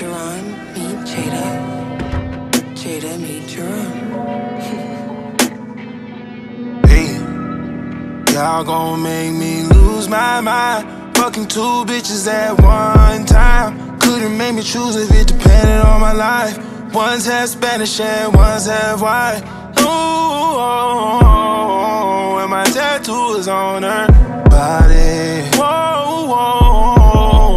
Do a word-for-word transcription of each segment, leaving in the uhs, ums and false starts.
Jerron, meet Jada. Jada, meet Jerron. Hey, y'all gon' make me lose my mind. Fucking two bitches at one time. Couldn't make me choose if it depended on my life. One's half Spanish and one's half white. Ooh, oh, oh, oh, and my tattoo is on her body. Whoa, whoa,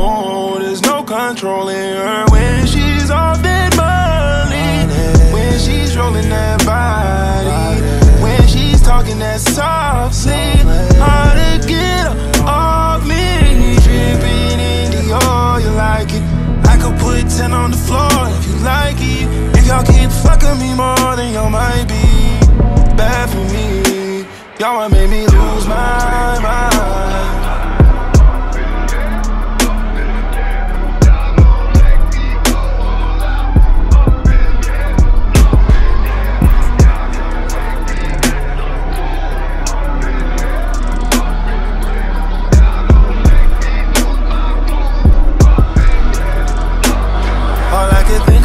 whoa, there's no controlling her when she's off that money, when she's rolling that body, when she's talking that soft shit. How to get her off me? Dripping in the oil, you like it? I could put ten on the floor if you like it. If y'all keep fucking me more than y'all might be bad for me. Y'all wanna make me lose my mind.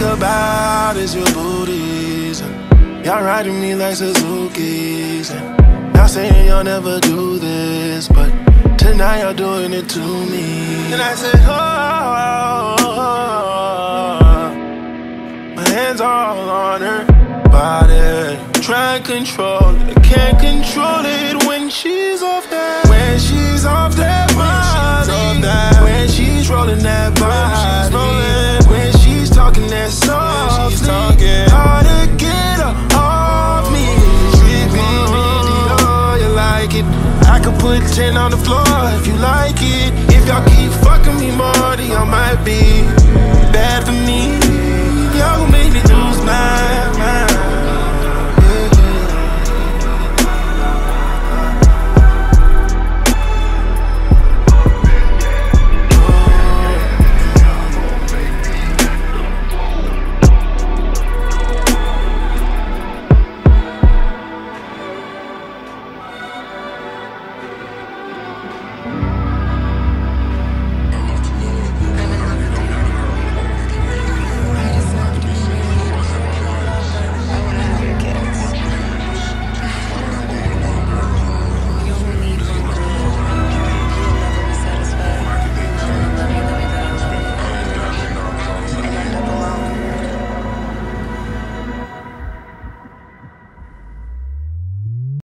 About is your booties. Y'all riding me like Suzuki's. Y'all saying y'all never do this, but tonight y'all doing it to me. And I said, oh, oh, oh, oh. My hands all on her body. Try and control it, I can't control it when she's off that, when she's off that body, when she's rolling that body, when she's talking that soft, how to get her off me? Dripping in the oil, you like it? I could put ten on the floor if you like it. If y'all keep fucking me more, then y'all might be